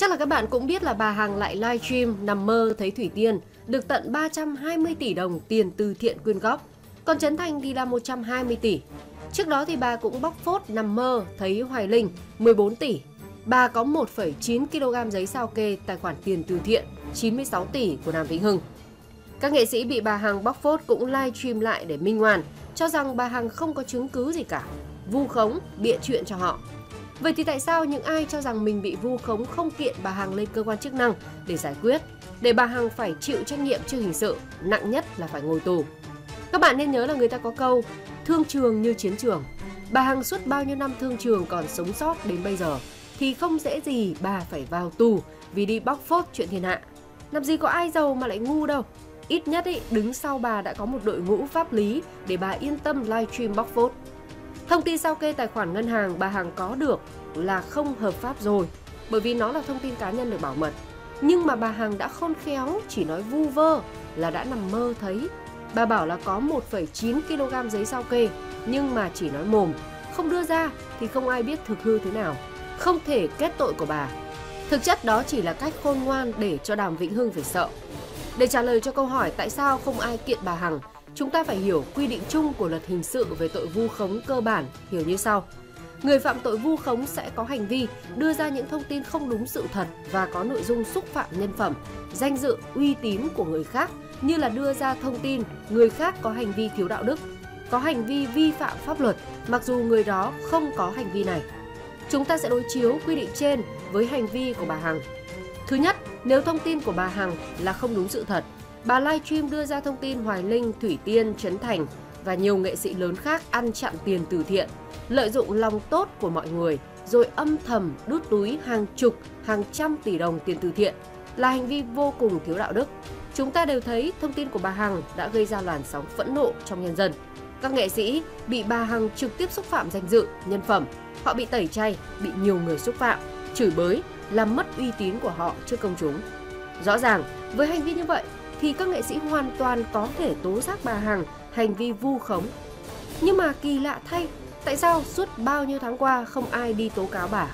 Chắc là các bạn cũng biết là bà Hằng lại livestream nằm mơ thấy Thủy Tiên được tận 320 tỷ đồng tiền từ thiện quyên góp, còn Trấn Thành thì là 120 tỷ. Trước đó thì bà cũng bóc phốt nằm mơ thấy Hoài Linh 14 tỷ. Bà có 1,9 kg giấy sao kê tài khoản tiền từ thiện 96 tỷ của Đàm Vĩnh Hưng. Các nghệ sĩ bị bà Hằng bóc phốt cũng livestream lại để minh oan, cho rằng bà Hằng không có chứng cứ gì cả, vu khống, bịa chuyện cho họ. Vậy thì tại sao những ai cho rằng mình bị vu khống không kiện bà Hằng lên cơ quan chức năng để giải quyết, để bà Hằng phải chịu trách nhiệm trước hình sự, nặng nhất là phải ngồi tù? Các bạn nên nhớ là người ta có câu thương trường như chiến trường. Bà Hằng suốt bao nhiêu năm thương trường còn sống sót đến bây giờ thì không dễ gì bà phải vào tù vì đi bóc phốt chuyện thiên hạ. Làm gì có ai giàu mà lại ngu đâu. Ít nhất ý, đứng sau bà đã có một đội ngũ pháp lý để bà yên tâm livestream bóc phốt. Thông tin sao kê tài khoản ngân hàng bà Hằng có được là không hợp pháp rồi, bởi vì nó là thông tin cá nhân được bảo mật. Nhưng mà bà Hằng đã khôn khéo, chỉ nói vu vơ là đã nằm mơ thấy. Bà bảo là có 1,9 kg giấy sao kê, nhưng mà chỉ nói mồm, không đưa ra thì không ai biết thực hư thế nào. Không thể kết tội của bà. Thực chất đó chỉ là cách khôn ngoan để cho Đàm Vĩnh Hưng phải sợ. Để trả lời cho câu hỏi tại sao không ai kiện bà Hằng, chúng ta phải hiểu quy định chung của luật hình sự về tội vu khống cơ bản hiểu như sau. Người phạm tội vu khống sẽ có hành vi đưa ra những thông tin không đúng sự thật và có nội dung xúc phạm nhân phẩm, danh dự, uy tín của người khác, như là đưa ra thông tin người khác có hành vi thiếu đạo đức, có hành vi vi phạm pháp luật mặc dù người đó không có hành vi này. Chúng ta sẽ đối chiếu quy định trên với hành vi của bà Hằng. Thứ nhất, nếu thông tin của bà Hằng là không đúng sự thật, bà livestream đưa ra thông tin Hoài Linh, Thủy Tiên, Trấn Thành và nhiều nghệ sĩ lớn khác ăn chặn tiền từ thiện, lợi dụng lòng tốt của mọi người rồi âm thầm đút túi hàng chục, hàng trăm tỷ đồng tiền từ thiện là hành vi vô cùng thiếu đạo đức. Chúng ta đều thấy thông tin của bà Hằng đã gây ra làn sóng phẫn nộ trong nhân dân. Các nghệ sĩ bị bà Hằng trực tiếp xúc phạm danh dự, nhân phẩm. Họ bị tẩy chay, bị nhiều người xúc phạm, chửi bới, làm mất uy tín của họ trước công chúng. Rõ ràng, với hành vi như vậy thì các nghệ sĩ hoàn toàn có thể tố giác bà Hằng hành vi vu khống. Nhưng mà kỳ lạ thay, tại sao suốt bao nhiêu tháng qua không ai đi tố cáo bà,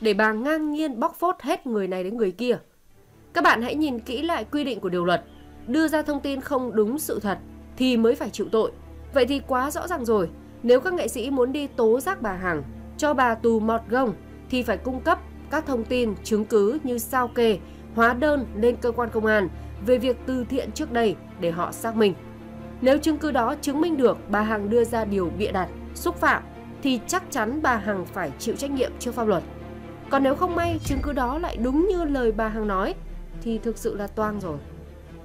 để bà ngang nhiên bóc phốt hết người này đến người kia? Các bạn hãy nhìn kỹ lại quy định của điều luật. Đưa ra thông tin không đúng sự thật thì mới phải chịu tội. Vậy thì quá rõ ràng rồi, nếu các nghệ sĩ muốn đi tố giác bà Hằng, cho bà tù mọt gông thì phải cung cấp các thông tin, chứng cứ như sao kê, hóa đơn lên cơ quan công an về việc từ thiện trước đây để họ xác minh. Nếu chứng cứ đó chứng minh được bà Hằng đưa ra điều bịa đặt, xúc phạm thì chắc chắn bà Hằng phải chịu trách nhiệm trước pháp luật. Còn nếu không may chứng cứ đó lại đúng như lời bà Hằng nói thì thực sự là toang rồi.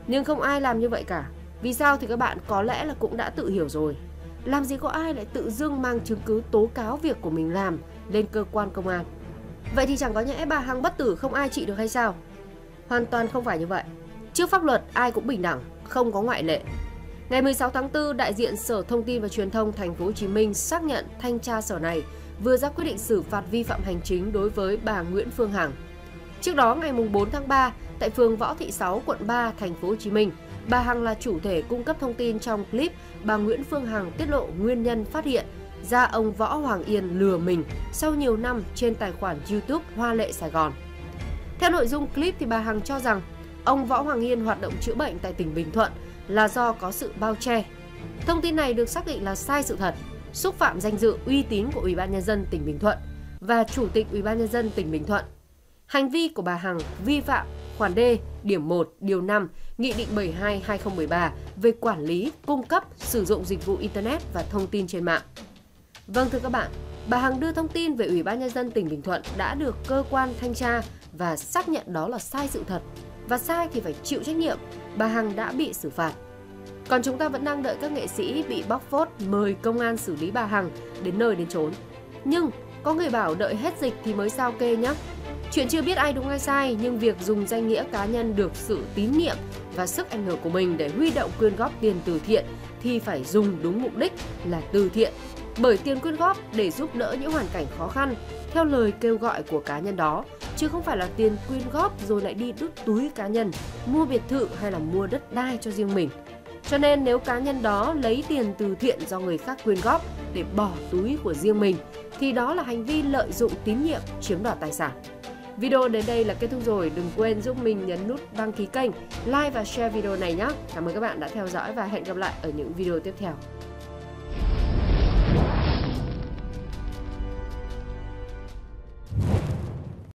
Nhưng không ai làm như vậy cả. Vì sao thì các bạn có lẽ là cũng đã tự hiểu rồi. Làm gì có ai lại tự dưng mang chứng cứ tố cáo việc của mình làm lên cơ quan công an? Vậy thì chẳng có nhẽ bà Hằng bất tử không ai trị được hay sao? Hoàn toàn không phải như vậy. Trước pháp luật ai cũng bình đẳng, không có ngoại lệ. Ngày 16 tháng 4, đại diện Sở Thông tin và Truyền thông Thành phố Hồ Chí Minh xác nhận thanh tra sở này vừa ra quyết định xử phạt vi phạm hành chính đối với bà Nguyễn Phương Hằng. Trước đó ngày 4 tháng 3, tại phường Võ Thị Sáu, quận 3, Thành phố Hồ Chí Minh, bà Hằng là chủ thể cung cấp thông tin trong clip bà Nguyễn Phương Hằng tiết lộ nguyên nhân phát hiện ra ông Võ Hoàng Yên lừa mình sau nhiều năm trên tài khoản YouTube Hoa Lệ Sài Gòn. Theo nội dung clip thì bà Hằng cho rằng ông Võ Hoàng Yên hoạt động chữa bệnh tại tỉnh Bình Thuận là do có sự bao che. Thông tin này được xác định là sai sự thật, xúc phạm danh dự uy tín của Ủy ban nhân dân tỉnh Bình Thuận và Chủ tịch Ủy ban nhân dân tỉnh Bình Thuận. Hành vi của bà Hằng vi phạm khoản D, điểm 1, điều 5, Nghị định 72/2013 về quản lý, cung cấp, sử dụng dịch vụ Internet và thông tin trên mạng. Vâng thưa các bạn, bà Hằng đưa thông tin về Ủy ban Nhân dân tỉnh Bình Thuận đã được cơ quan thanh tra và xác nhận đó là sai sự thật. Và sai thì phải chịu trách nhiệm, bà Hằng đã bị xử phạt. Còn chúng ta vẫn đang đợi các nghệ sĩ bị bóc phốt mời công an xử lý bà Hằng đến nơi đến chốn. Nhưng có người bảo đợi hết dịch thì mới sao kê nhé. Chuyện chưa biết ai đúng ai sai, nhưng việc dùng danh nghĩa cá nhân được sự tín nhiệm và sức ảnh hưởng của mình để huy động quyên góp tiền từ thiện thì phải dùng đúng mục đích là từ thiện. Bởi tiền quyên góp để giúp đỡ những hoàn cảnh khó khăn theo lời kêu gọi của cá nhân đó, chứ không phải là tiền quyên góp rồi lại đi đút túi cá nhân, mua biệt thự hay là mua đất đai cho riêng mình. Cho nên nếu cá nhân đó lấy tiền từ thiện do người khác quyên góp để bỏ túi của riêng mình thì đó là hành vi lợi dụng tín nhiệm chiếm đoạt tài sản. Video đến đây là kết thúc rồi, đừng quên giúp mình nhấn nút đăng ký kênh, like và share video này nhé. Cảm ơn các bạn đã theo dõi và hẹn gặp lại ở những video tiếp theo.